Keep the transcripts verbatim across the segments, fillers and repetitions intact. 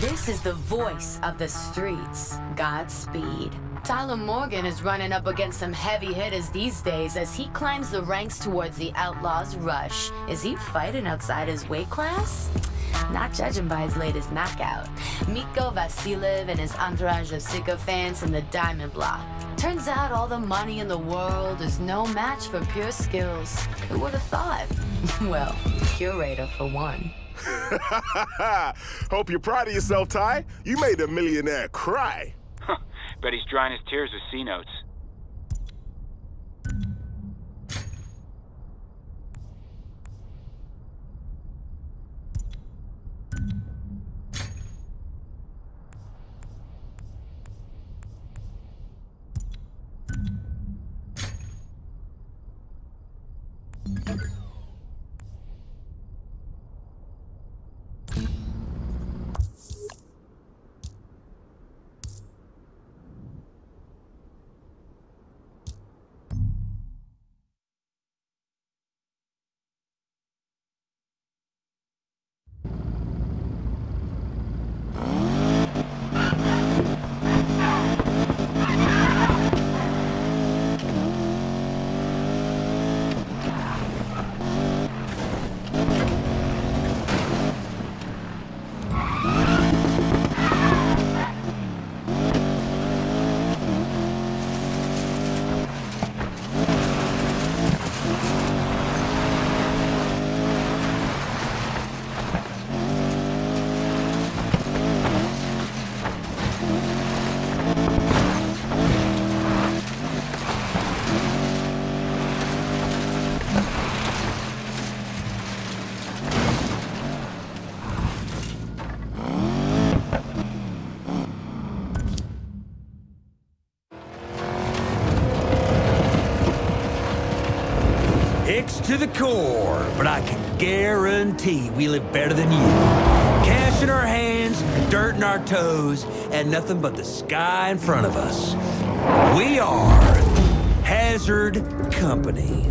This is the voice of the streets. Godspeed. Tyler Morgan is running up against some heavy hitters these days as he climbs the ranks towards the Outlaws' rush. Is he fighting outside his weight class? Not judging by his latest knockout. Mikko Vasilev and his entourage of sycophants in the Diamond Block. Turns out all the money in the world is no match for pure skills. Who would have thought? Well, curator for one. Hope you're proud of yourself, Ty. You made the millionaire cry. Bet he's drying his tears with C-notes. To the core, but I can guarantee we live better than you. Cash in our hands, dirt in our toes, and nothing but the sky in front of us. We are Hazard Company.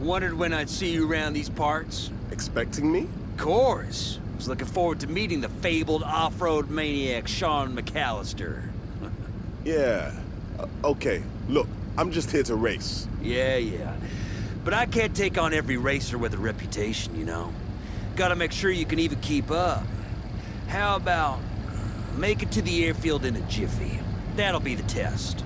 Wondered when I'd see you around these parts. Expecting me? Of course. Was looking forward to meeting the fabled off-road maniac, Sean McAllister. Yeah. Uh, okay, look, I'm just here to race. Yeah, yeah. But I can't take on every racer with a reputation, you know. Gotta make sure you can even keep up. How about make it to the airfield in a jiffy? That'll be the test.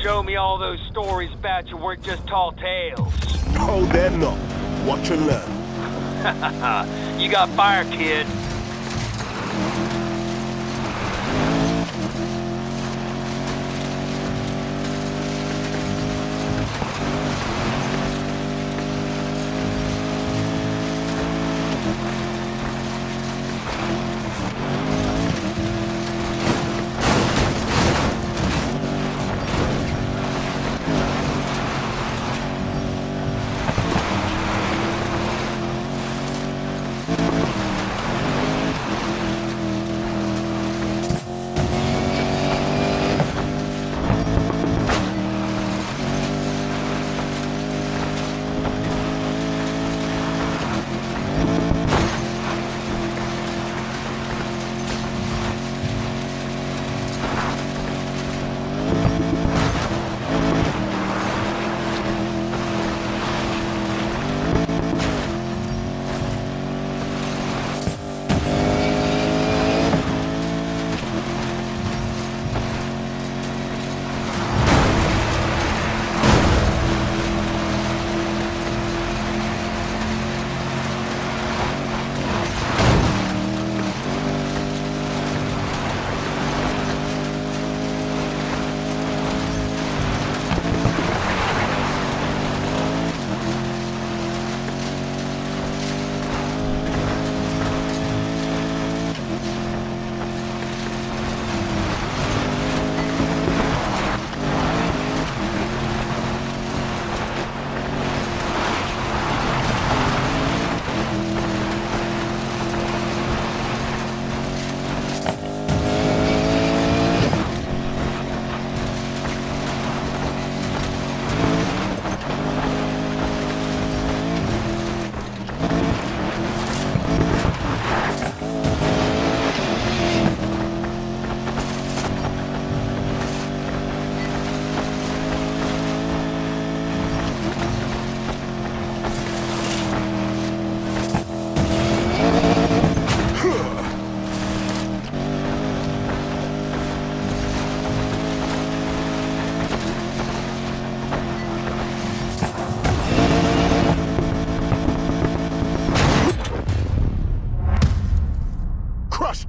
Show me all those stories about you weren't just tall tales. Oh, they're not. Watch and learn. You got fire, kid.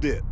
just did.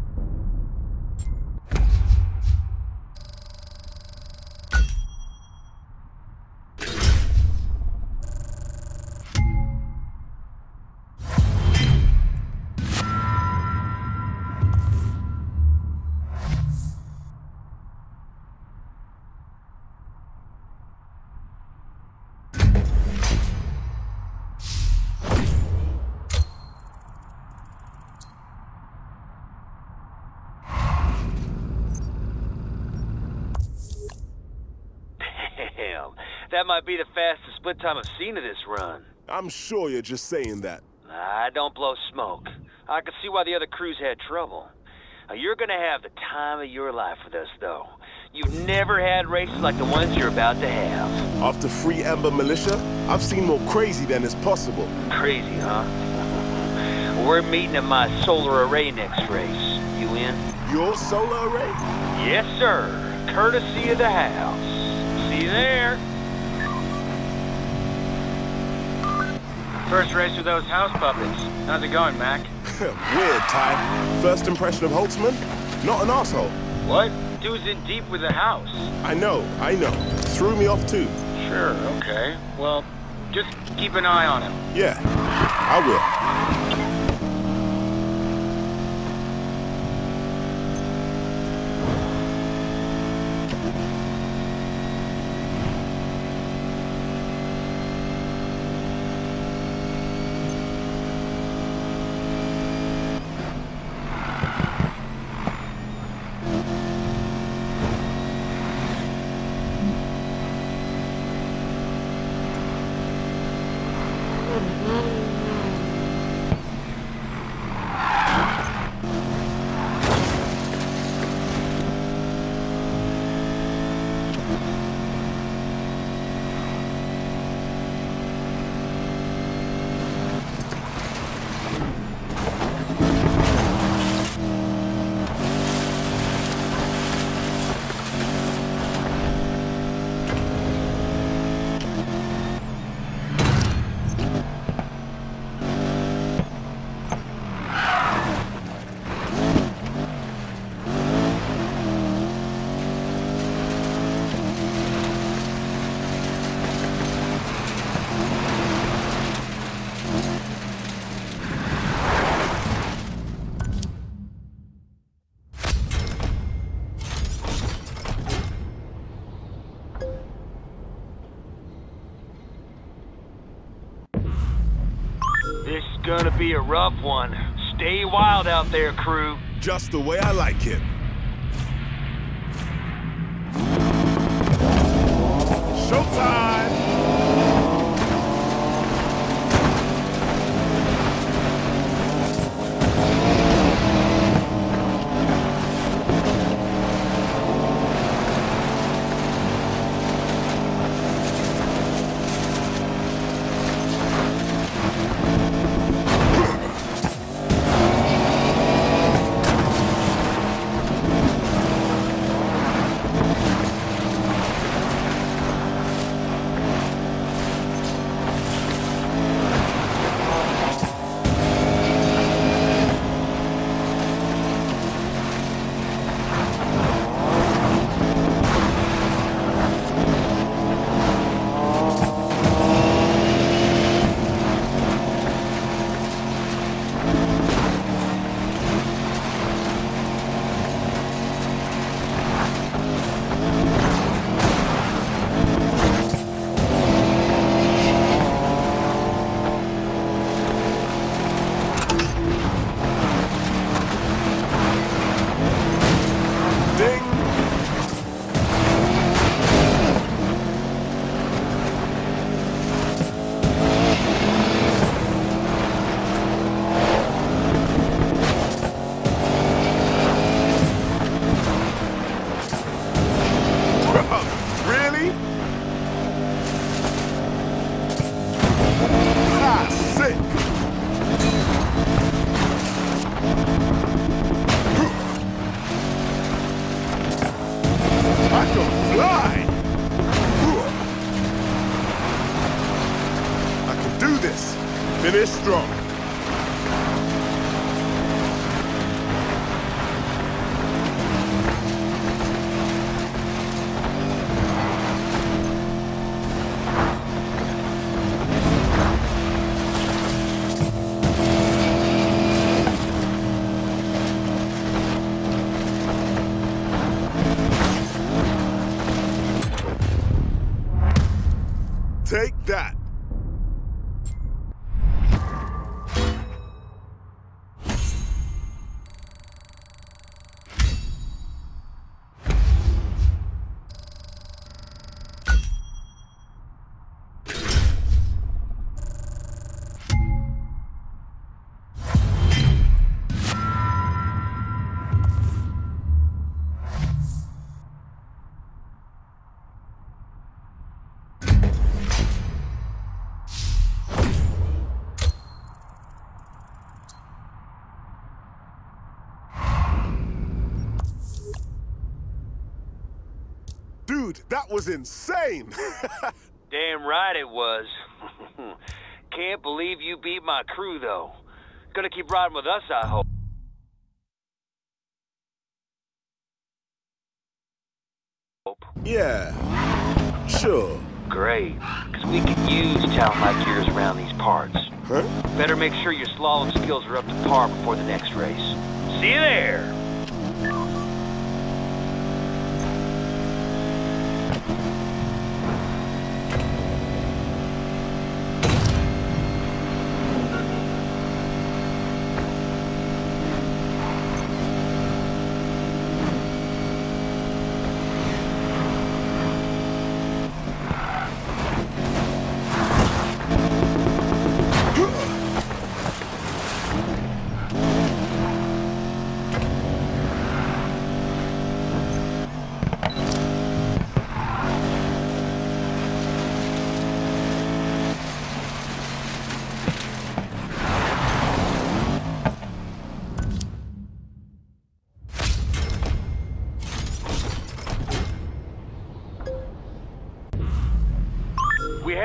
That might be the fastest split time I've seen of this run. I'm sure you're just saying that. I don't blow smoke. I can see why the other crews had trouble. Now, you're gonna have the time of your life with us, though. You've never had races like the ones you're about to have. After Free Ember Militia, I've seen more crazy than is possible. Crazy, huh? We're meeting at my solar array next race. You in? Your solar array? Yes, sir. Courtesy of the house. See you there. First race with those house puppets. How's it going, Mac? Weird, Ty. First impression of Holtzman? Not an asshole. What? Dude's in deep with the house. I know, I know. Threw me off too. Sure, okay. Well, just keep an eye on him. Yeah, I will. Gonna be a rough one. Stay wild out there, crew. Just the way I like it. Showtime! Finish strong. Dude, that was insane! Damn right it was. Can't believe you beat my crew, though. Gonna keep riding with us, I hope. Yeah, sure. Great, because we can use talent like yours around these parts. Huh? Better make sure your slalom skills are up to par before the next race. See you there!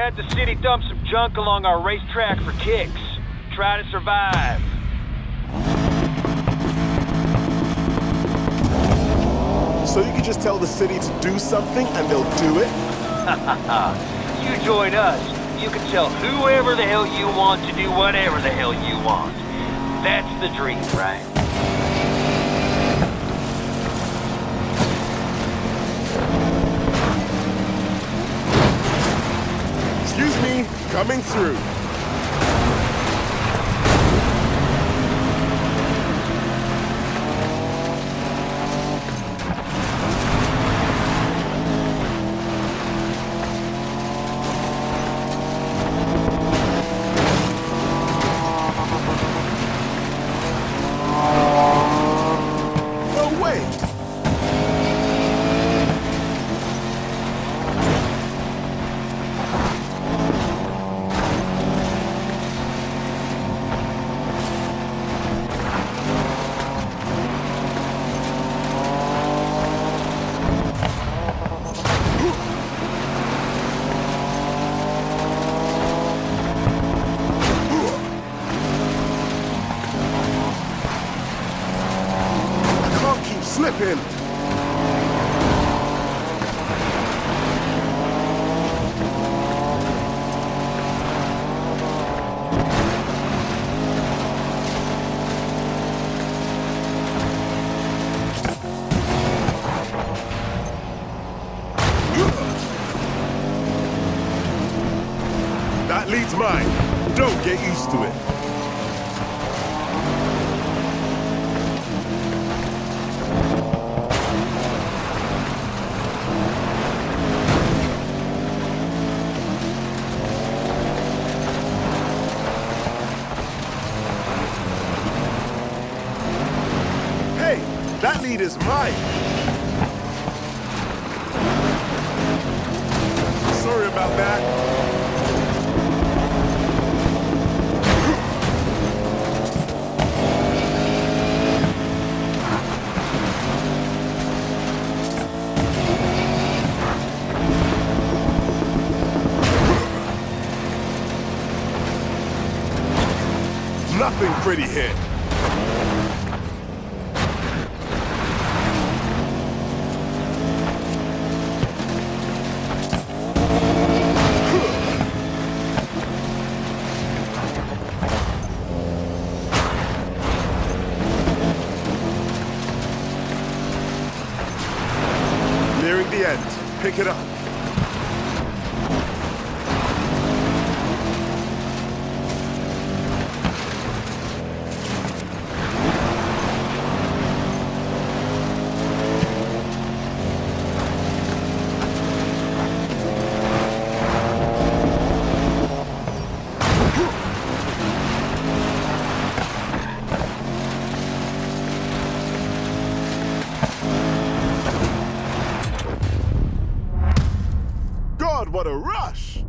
Had the city dump some junk along our racetrack for kicks. Try to survive. So you can just tell the city to do something and they'll do it? You join us. You can tell whoever the hell you want to do whatever the hell you want. That's the dream, right? Coming through. That leads mine. Don't get used to it. It is mine. Sorry about that. Nothing pretty here. Pick it up. What a rush!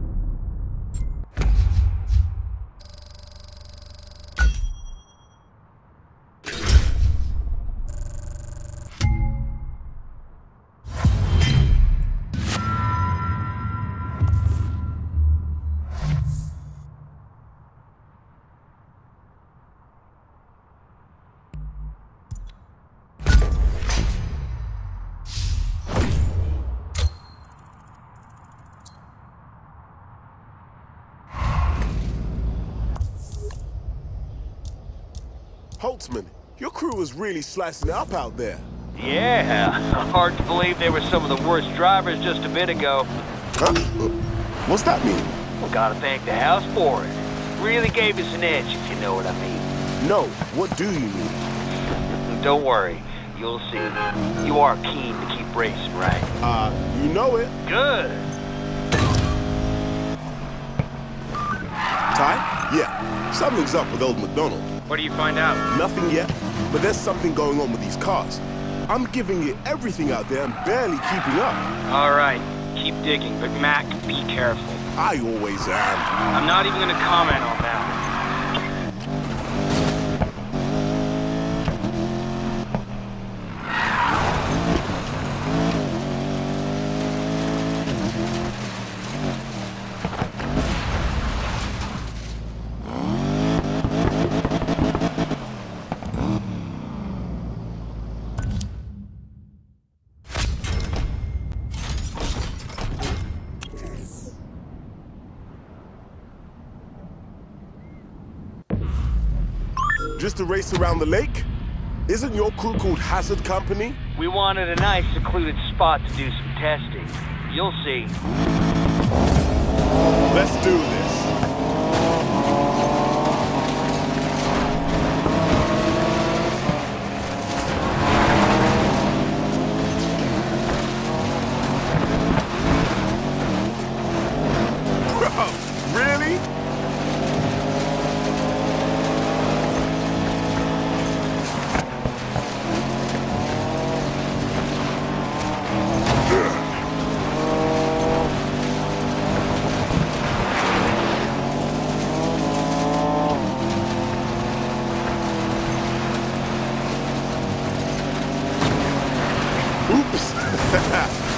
Holtzman, your crew is really slicing up out there. Yeah, hard to believe they were some of the worst drivers just a bit ago. Huh? What's that mean? Well, gotta thank the house for it. Really gave us an edge, if you know what I mean. No, what do you mean? Don't worry, you'll see. You are keen to keep racing, right? Uh, you know it. Good. Ty? Yeah, something's up with old McDonald. What do you find out? Nothing yet, but there's something going on with these cars. I'm giving it everything out there and barely keeping up. All right, keep digging, but Mac, be careful. I always am. I'm not even gonna comment on that. Just a race around the lake? Isn't your crew called Hazard Company? We wanted a nice secluded spot to do some testing. You'll see. Let's do this.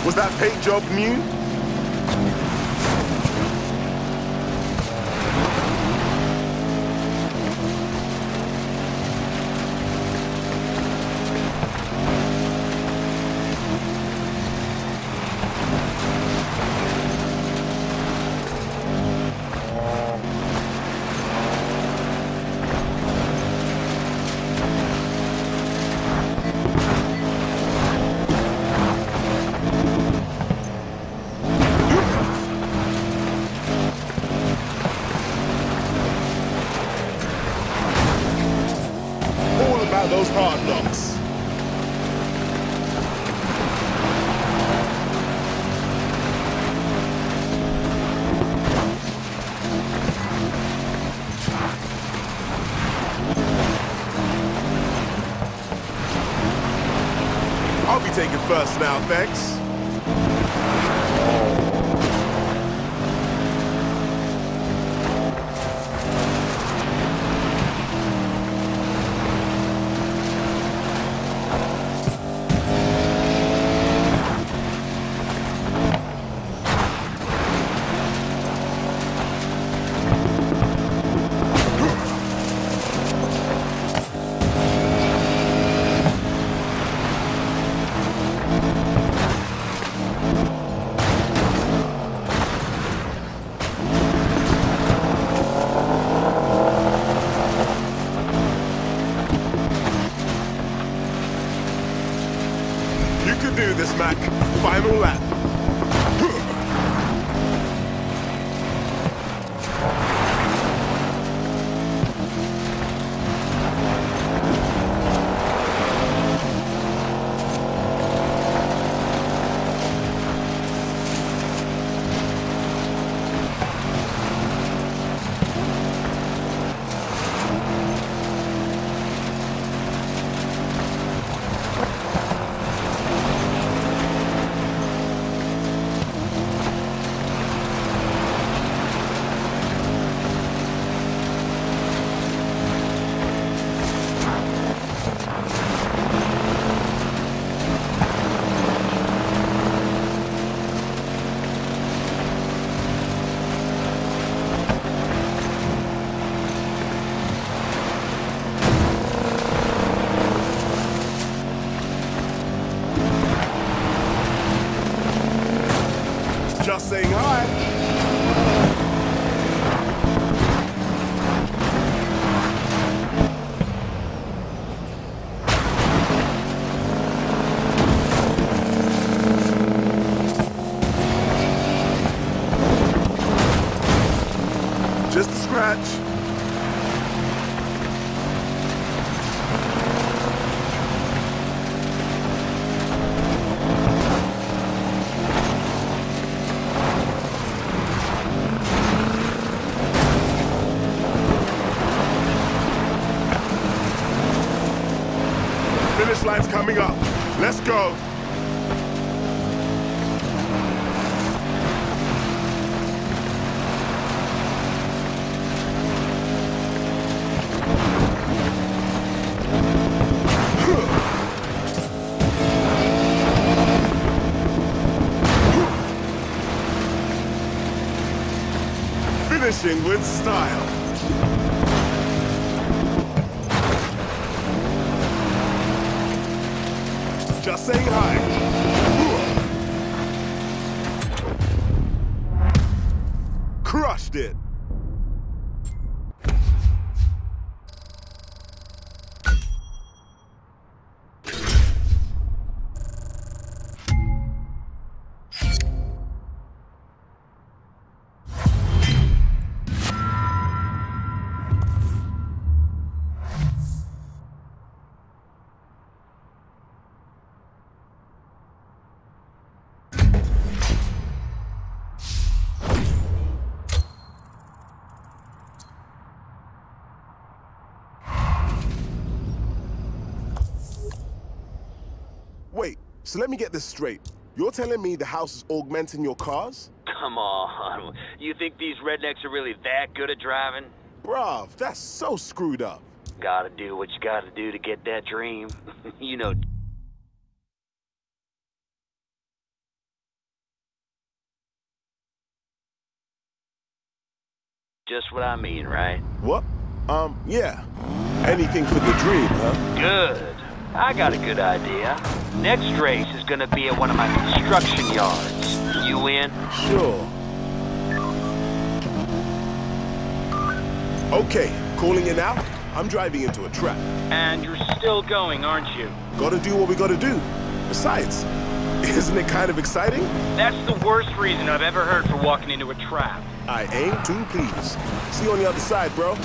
Was that paint job new? Those hard knocks. I'll be taking first now, thanks. Do this, Mac. Final lap. line's coming up. Let's go. Finishing with style. Just saying hi. Crushed it. So let me get this straight. You're telling me the house is augmenting your cars? Come on. You think these rednecks are really that good at driving? Bruv, that's so screwed up. Gotta do what you gotta do to get that dream. You know... Just what I mean, right? What? Um, yeah. Anything for the dream, huh? Good. I got a good idea. Next race is gonna be at one of my construction yards. You in? Sure. Okay, calling it out. I'm driving into a trap. And you're still going, aren't you? Gotta do what we gotta do. Besides, isn't it kind of exciting? That's the worst reason I've ever heard for walking into a trap. I aim to please. See you on the other side, bro.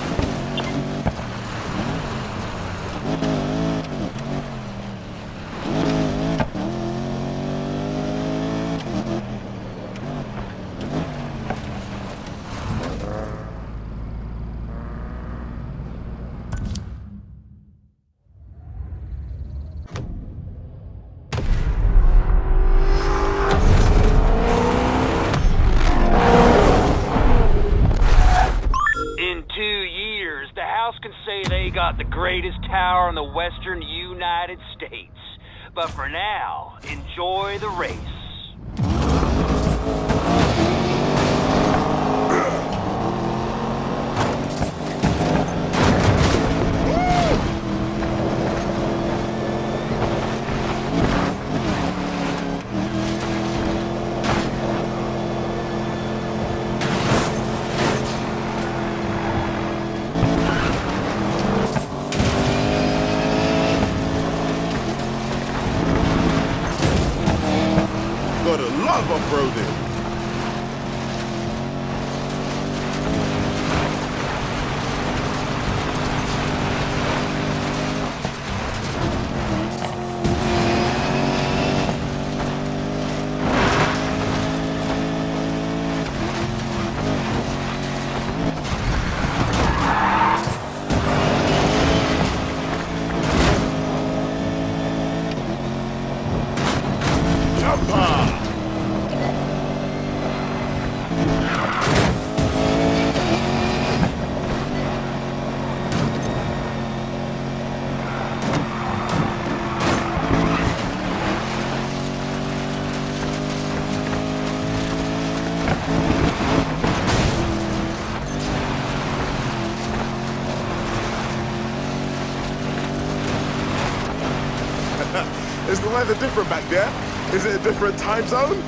The greatest tower in the western United States. But for now, enjoy the race. Is the weather different back there? Is it a different time zone?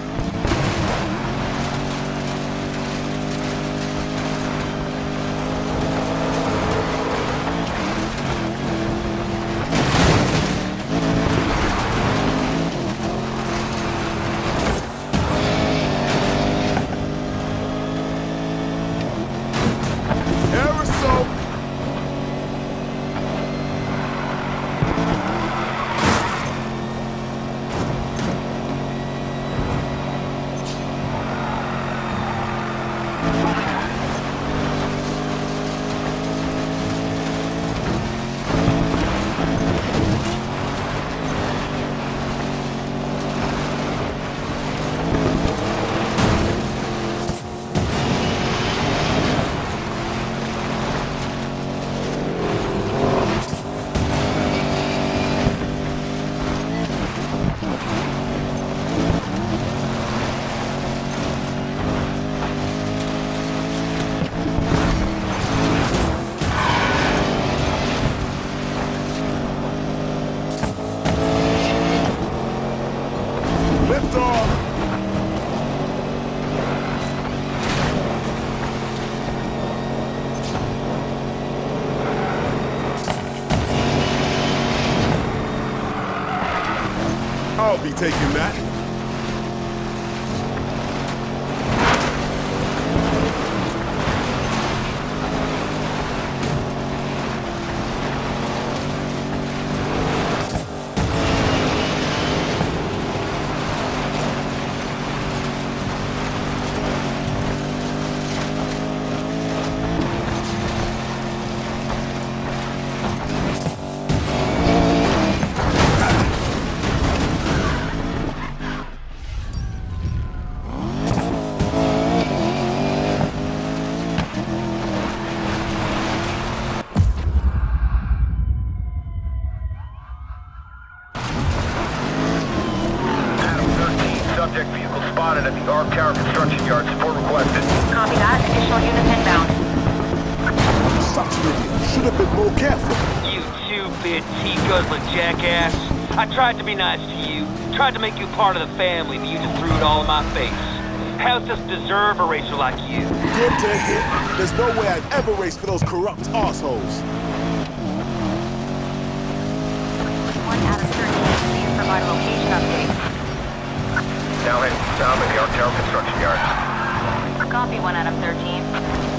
I'll be taking that. Tried to be nice to you, tried to make you part of the family, but you just threw it all in my face. How's this deserve a racer like you? Good to hit. There's no way I'd ever race for those corrupt assholes. One out of thirteen to provide a location update. Now heading south at the Arcaro construction yard. Copy, one out of thirteen.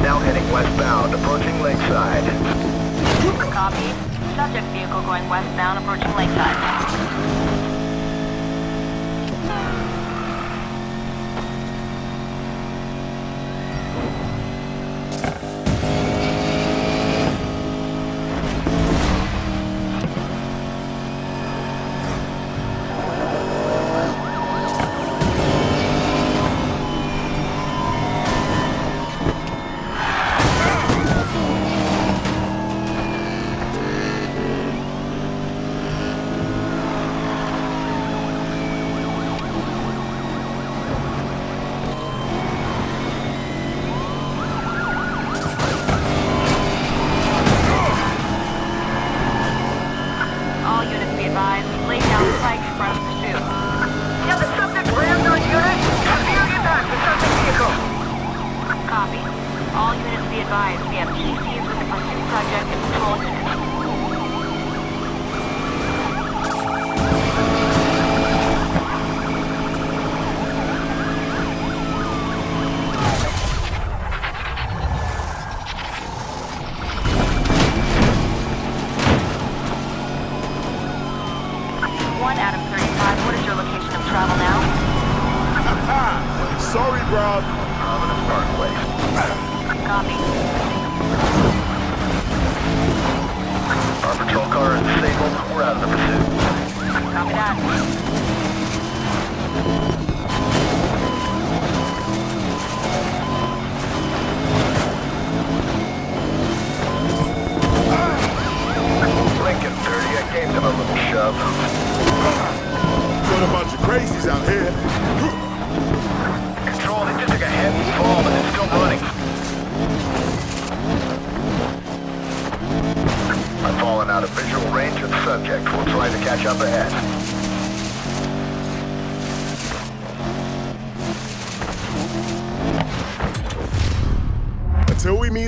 Now heading westbound, approaching Lakeside. Copy. Subject vehicle going westbound, approaching Lakeside.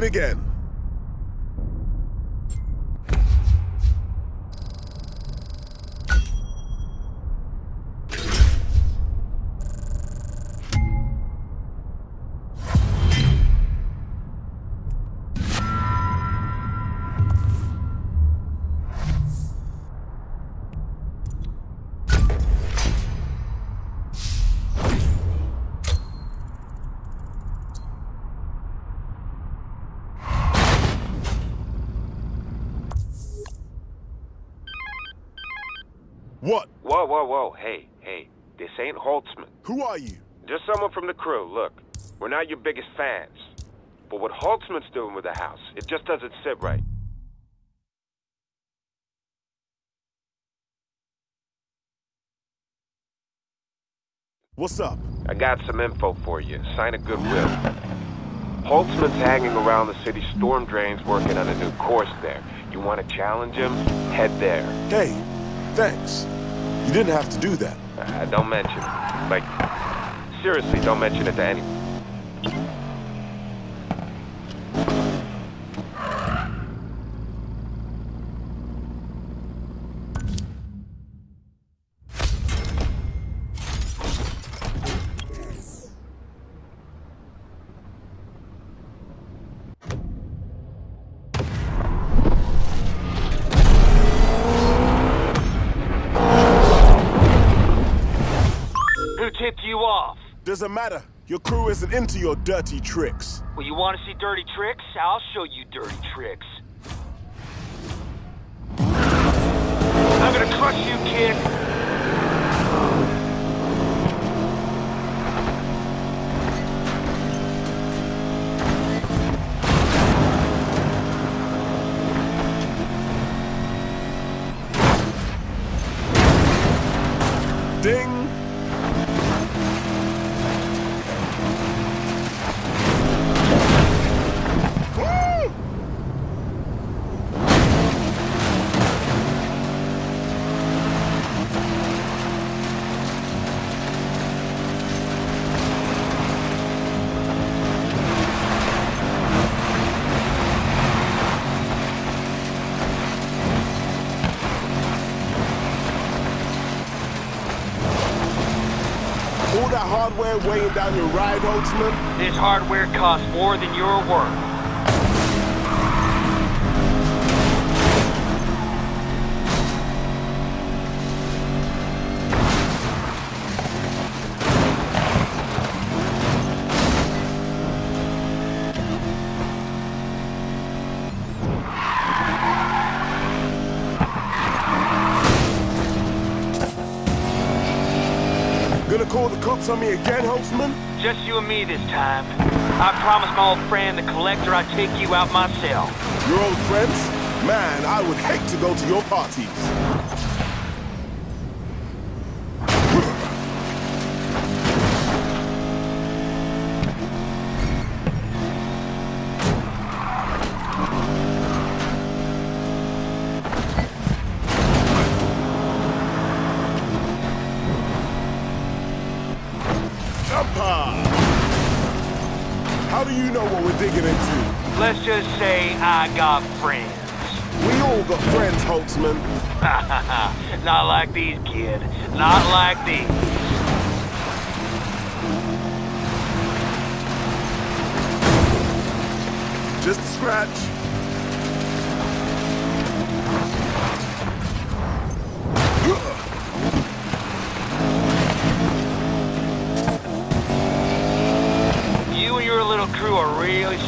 Again. Whoa, whoa, whoa, hey, hey, this ain't Holtzman. Who are you? Just someone from the crew. Look, we're not your biggest fans. But what Holtzman's doing with the house, it just doesn't sit right. What's up? I got some info for you. Sign of goodwill. Holtzman's hanging around the city storm drains working on a new course there. You want to challenge him? Head there. Hey, thanks. You didn't have to do that. Uh, don't mention it. Like, seriously, don't mention it to anyone. Doesn't matter. Your crew isn't into your dirty tricks. Well, you want to see dirty tricks? I'll show you dirty tricks. I'm gonna crush you, kid. Ding! Hardware weighing down your ride, Holtzman? This hardware costs more than your worth. On me again, Holtzman? Just you and me this time. I promised my old friend, the Collector, I'd take you out myself. Your old friends? Man, I would hate to go to your parties. How do you know what we're digging into? Let's just say I got friends. We all got friends, Holtzman. Not like these, kid. Not like these. Just a scratch.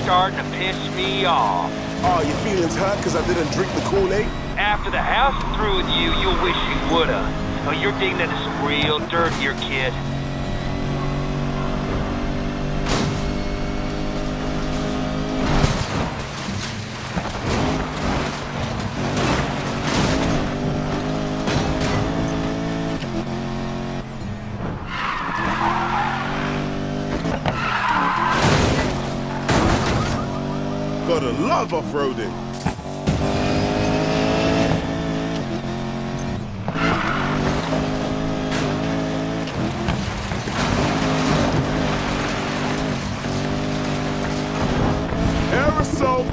Starting to piss me off. Oh, your feelings hurt because I didn't drink the Kool-Aid? After the house is through with you, you'll wish you woulda. Oh, you're digging into some real dirt here, kid. Gotta love off-roading. Aerosol.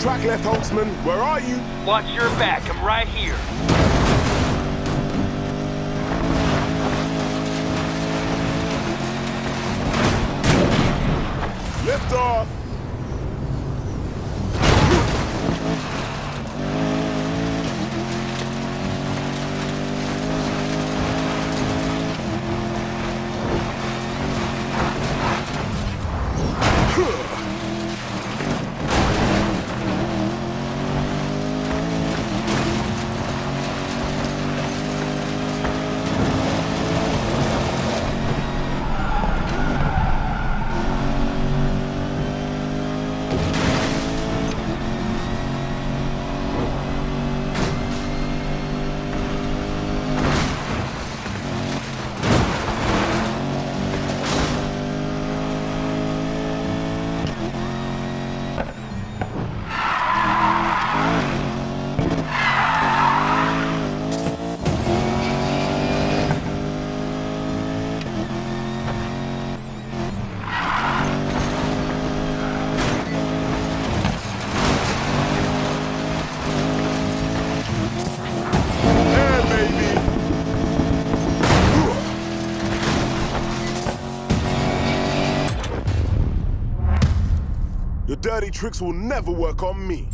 Track left, Holtzman. Where are you? Watch your back. I'm right here. Lift off. Your dirty tricks will never work on me.